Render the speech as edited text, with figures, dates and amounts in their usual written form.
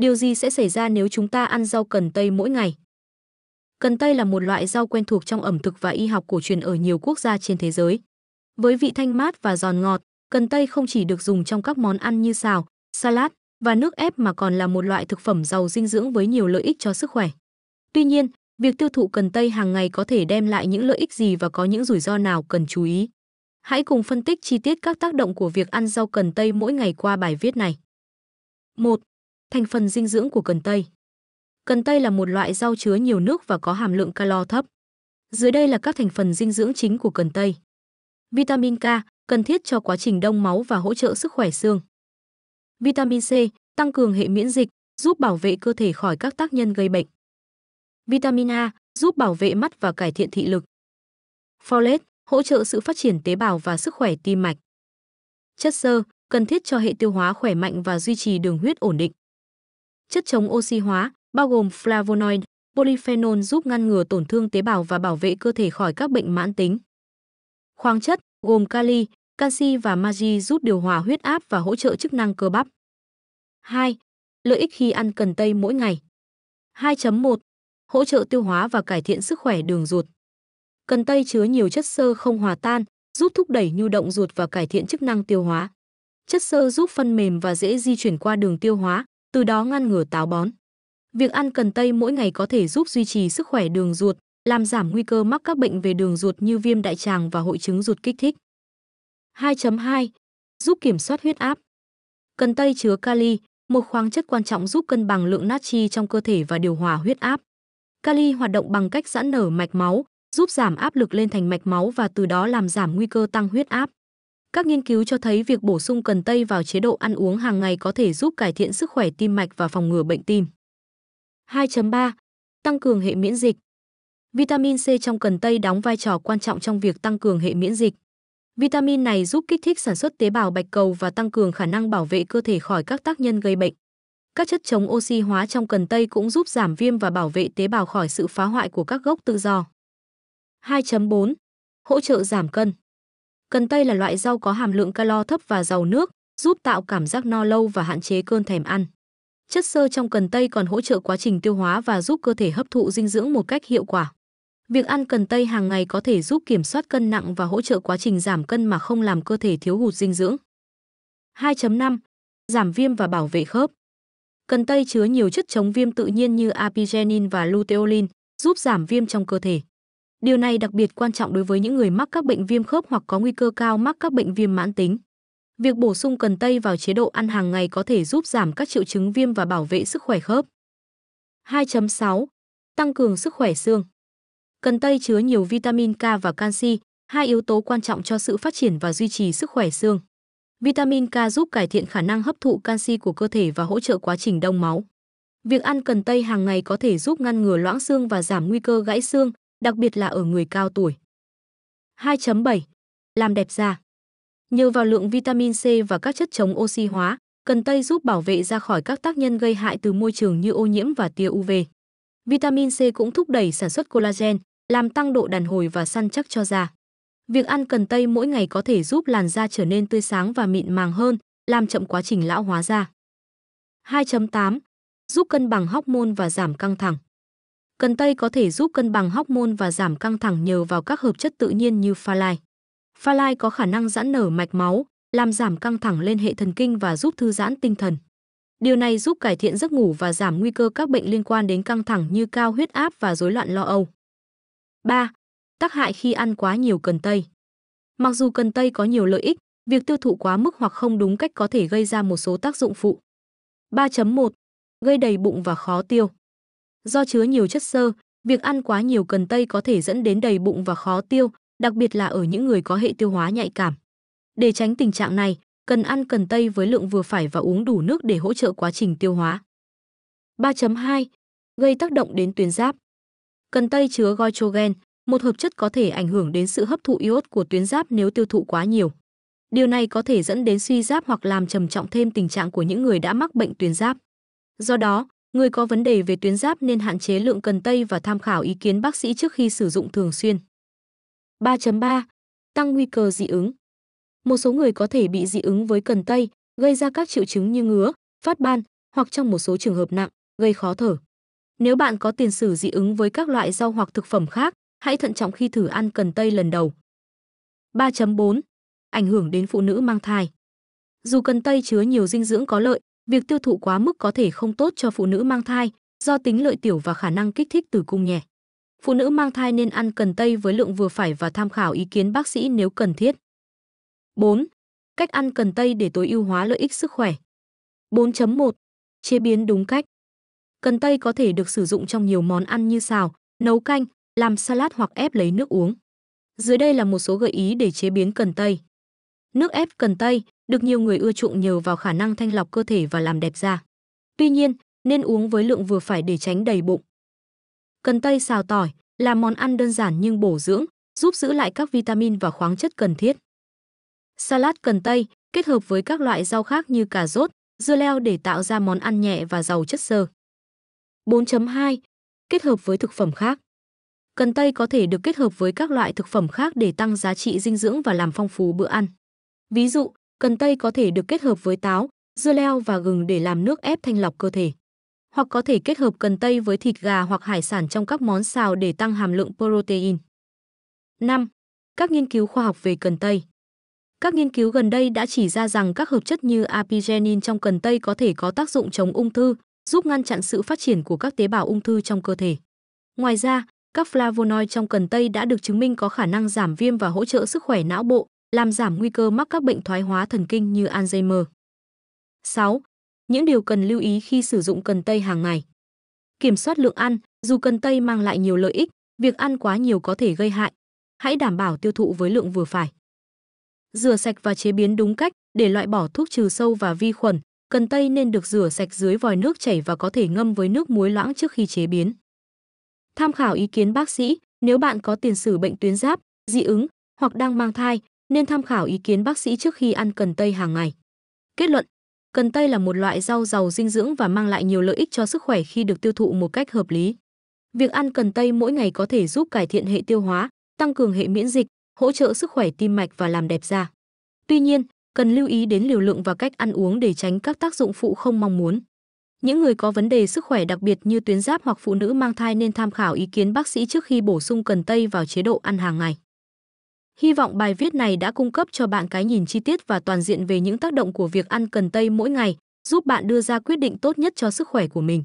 Điều gì sẽ xảy ra nếu chúng ta ăn rau cần tây mỗi ngày? Cần tây là một loại rau quen thuộc trong ẩm thực và y học cổ truyền ở nhiều quốc gia trên thế giới. Với vị thanh mát và giòn ngọt, cần tây không chỉ được dùng trong các món ăn như xào, salad và nước ép mà còn là một loại thực phẩm giàu dinh dưỡng với nhiều lợi ích cho sức khỏe. Tuy nhiên, việc tiêu thụ cần tây hàng ngày có thể đem lại những lợi ích gì và có những rủi ro nào cần chú ý? Hãy cùng phân tích chi tiết các tác động của việc ăn rau cần tây mỗi ngày qua bài viết này. 1. Thành phần dinh dưỡng của cần tây. Cần tây là một loại rau chứa nhiều nước và có hàm lượng calo thấp. Dưới đây là các thành phần dinh dưỡng chính của cần tây. Vitamin K, cần thiết cho quá trình đông máu và hỗ trợ sức khỏe xương. Vitamin C, tăng cường hệ miễn dịch, giúp bảo vệ cơ thể khỏi các tác nhân gây bệnh. Vitamin A, giúp bảo vệ mắt và cải thiện thị lực. Folate, hỗ trợ sự phát triển tế bào và sức khỏe tim mạch. Chất xơ, cần thiết cho hệ tiêu hóa khỏe mạnh và duy trì đường huyết ổn định. Chất chống oxy hóa, bao gồm flavonoid, polyphenol giúp ngăn ngừa tổn thương tế bào và bảo vệ cơ thể khỏi các bệnh mãn tính. Khoáng chất, gồm kali, canxi và magie giúp điều hòa huyết áp và hỗ trợ chức năng cơ bắp. 2. Lợi ích khi ăn cần tây mỗi ngày. 2.1. Hỗ trợ tiêu hóa và cải thiện sức khỏe đường ruột. Cần tây chứa nhiều chất xơ không hòa tan, giúp thúc đẩy nhu động ruột và cải thiện chức năng tiêu hóa. Chất xơ giúp phân mềm và dễ di chuyển qua đường tiêu hóa, từ đó ngăn ngừa táo bón. Việc ăn cần tây mỗi ngày có thể giúp duy trì sức khỏe đường ruột, làm giảm nguy cơ mắc các bệnh về đường ruột như viêm đại tràng và hội chứng ruột kích thích. 2.2. Giúp kiểm soát huyết áp. Cần tây chứa kali, một khoáng chất quan trọng giúp cân bằng lượng natri trong cơ thể và điều hòa huyết áp. Kali hoạt động bằng cách giãn nở mạch máu, giúp giảm áp lực lên thành mạch máu và từ đó làm giảm nguy cơ tăng huyết áp. Các nghiên cứu cho thấy việc bổ sung cần tây vào chế độ ăn uống hàng ngày có thể giúp cải thiện sức khỏe tim mạch và phòng ngừa bệnh tim. 2.3. Tăng cường hệ miễn dịch. Vitamin C trong cần tây đóng vai trò quan trọng trong việc tăng cường hệ miễn dịch. Vitamin này giúp kích thích sản xuất tế bào bạch cầu và tăng cường khả năng bảo vệ cơ thể khỏi các tác nhân gây bệnh. Các chất chống oxy hóa trong cần tây cũng giúp giảm viêm và bảo vệ tế bào khỏi sự phá hoại của các gốc tự do. 2.4. Hỗ trợ giảm cân. Cần tây là loại rau có hàm lượng calo thấp và giàu nước, giúp tạo cảm giác no lâu và hạn chế cơn thèm ăn. Chất xơ trong cần tây còn hỗ trợ quá trình tiêu hóa và giúp cơ thể hấp thụ dinh dưỡng một cách hiệu quả. Việc ăn cần tây hàng ngày có thể giúp kiểm soát cân nặng và hỗ trợ quá trình giảm cân mà không làm cơ thể thiếu hụt dinh dưỡng. 2.5. Giảm viêm và bảo vệ khớp. Cần tây chứa nhiều chất chống viêm tự nhiên như apigenin và luteolin, giúp giảm viêm trong cơ thể. Điều này đặc biệt quan trọng đối với những người mắc các bệnh viêm khớp hoặc có nguy cơ cao mắc các bệnh viêm mãn tính. Việc bổ sung cần tây vào chế độ ăn hàng ngày có thể giúp giảm các triệu chứng viêm và bảo vệ sức khỏe khớp. 2.6. Tăng cường sức khỏe xương. Cần tây chứa nhiều vitamin K và canxi, hai yếu tố quan trọng cho sự phát triển và duy trì sức khỏe xương. Vitamin K giúp cải thiện khả năng hấp thụ canxi của cơ thể và hỗ trợ quá trình đông máu. Việc ăn cần tây hàng ngày có thể giúp ngăn ngừa loãng xương và giảm nguy cơ gãy xương, đặc biệt là ở người cao tuổi. 2.7. Làm đẹp da. Nhờ vào lượng vitamin C và các chất chống oxy hóa, cần tây giúp bảo vệ da khỏi các tác nhân gây hại từ môi trường như ô nhiễm và tia UV. Vitamin C cũng thúc đẩy sản xuất collagen, làm tăng độ đàn hồi và săn chắc cho da. Việc ăn cần tây mỗi ngày có thể giúp làn da trở nên tươi sáng và mịn màng hơn, làm chậm quá trình lão hóa da. 2.8. Giúp cân bằng hormone và giảm căng thẳng. Cần tây có thể giúp cân bằng hormone và giảm căng thẳng nhờ vào các hợp chất tự nhiên như phalai. Phalai có khả năng giãn nở mạch máu, làm giảm căng thẳng lên hệ thần kinh và giúp thư giãn tinh thần. Điều này giúp cải thiện giấc ngủ và giảm nguy cơ các bệnh liên quan đến căng thẳng như cao huyết áp và rối loạn lo âu. 3. Tác hại khi ăn quá nhiều cần tây. Mặc dù cần tây có nhiều lợi ích, việc tiêu thụ quá mức hoặc không đúng cách có thể gây ra một số tác dụng phụ. 3.1. Gây đầy bụng và khó tiêu. Do chứa nhiều chất xơ, việc ăn quá nhiều cần tây có thể dẫn đến đầy bụng và khó tiêu, đặc biệt là ở những người có hệ tiêu hóa nhạy cảm. Để tránh tình trạng này, cần ăn cần tây với lượng vừa phải và uống đủ nước để hỗ trợ quá trình tiêu hóa. 3.2. Gây tác động đến tuyến giáp. Cần tây chứa goitrogen, một hợp chất có thể ảnh hưởng đến sự hấp thụ iốt của tuyến giáp nếu tiêu thụ quá nhiều. Điều này có thể dẫn đến suy giáp hoặc làm trầm trọng thêm tình trạng của những người đã mắc bệnh tuyến giáp. Do đó, người có vấn đề về tuyến giáp nên hạn chế lượng cần tây và tham khảo ý kiến bác sĩ trước khi sử dụng thường xuyên. 3.3. Tăng nguy cơ dị ứng. Một số người có thể bị dị ứng với cần tây, gây ra các triệu chứng như ngứa, phát ban, hoặc trong một số trường hợp nặng, gây khó thở. Nếu bạn có tiền sử dị ứng với các loại rau hoặc thực phẩm khác, hãy thận trọng khi thử ăn cần tây lần đầu. 3.4. Ảnh hưởng đến phụ nữ mang thai. Dù cần tây chứa nhiều dinh dưỡng có lợi, việc tiêu thụ quá mức có thể không tốt cho phụ nữ mang thai do tính lợi tiểu và khả năng kích thích tử cung nhẹ. Phụ nữ mang thai nên ăn cần tây với lượng vừa phải và tham khảo ý kiến bác sĩ nếu cần thiết. 4. Cách ăn cần tây để tối ưu hóa lợi ích sức khỏe. 4.1. Chế biến đúng cách. Cần tây có thể được sử dụng trong nhiều món ăn như xào, nấu canh, làm salad hoặc ép lấy nước uống. Dưới đây là một số gợi ý để chế biến cần tây. Nước ép cần tây được nhiều người ưa chuộng nhờ vào khả năng thanh lọc cơ thể và làm đẹp da. Tuy nhiên, nên uống với lượng vừa phải để tránh đầy bụng. Cần tây xào tỏi là món ăn đơn giản nhưng bổ dưỡng, giúp giữ lại các vitamin và khoáng chất cần thiết. Salad cần tây kết hợp với các loại rau khác như cà rốt, dưa leo để tạo ra món ăn nhẹ và giàu chất xơ. 4.2. Kết hợp với thực phẩm khác. Cần tây có thể được kết hợp với các loại thực phẩm khác để tăng giá trị dinh dưỡng và làm phong phú bữa ăn. Ví dụ, cần tây có thể được kết hợp với táo, dưa leo và gừng để làm nước ép thanh lọc cơ thể. Hoặc có thể kết hợp cần tây với thịt gà hoặc hải sản trong các món xào để tăng hàm lượng protein. 5. Các nghiên cứu khoa học về cần tây. Các nghiên cứu gần đây đã chỉ ra rằng các hợp chất như apigenin trong cần tây có thể có tác dụng chống ung thư, giúp ngăn chặn sự phát triển của các tế bào ung thư trong cơ thể. Ngoài ra, các flavonoid trong cần tây đã được chứng minh có khả năng giảm viêm và hỗ trợ sức khỏe não bộ, làm giảm nguy cơ mắc các bệnh thoái hóa thần kinh như Alzheimer. 6. Những điều cần lưu ý khi sử dụng cần tây hàng ngày. Kiểm soát lượng ăn, dù cần tây mang lại nhiều lợi ích, việc ăn quá nhiều có thể gây hại. Hãy đảm bảo tiêu thụ với lượng vừa phải. Rửa sạch và chế biến đúng cách để loại bỏ thuốc trừ sâu và vi khuẩn. Cần tây nên được rửa sạch dưới vòi nước chảy và có thể ngâm với nước muối loãng trước khi chế biến. Tham khảo ý kiến bác sĩ, nếu bạn có tiền sử bệnh tuyến giáp, dị ứng hoặc đang mang thai, nên tham khảo ý kiến bác sĩ trước khi ăn cần tây hàng ngày. Kết luận, cần tây là một loại rau giàu dinh dưỡng và mang lại nhiều lợi ích cho sức khỏe khi được tiêu thụ một cách hợp lý. Việc ăn cần tây mỗi ngày có thể giúp cải thiện hệ tiêu hóa, tăng cường hệ miễn dịch, hỗ trợ sức khỏe tim mạch và làm đẹp da. Tuy nhiên, cần lưu ý đến liều lượng và cách ăn uống để tránh các tác dụng phụ không mong muốn. Những người có vấn đề sức khỏe đặc biệt như tuyến giáp hoặc phụ nữ mang thai nên tham khảo ý kiến bác sĩ trước khi bổ sung cần tây vào chế độ ăn hàng ngày. Hy vọng bài viết này đã cung cấp cho bạn cái nhìn chi tiết và toàn diện về những tác động của việc ăn cần tây mỗi ngày, giúp bạn đưa ra quyết định tốt nhất cho sức khỏe của mình.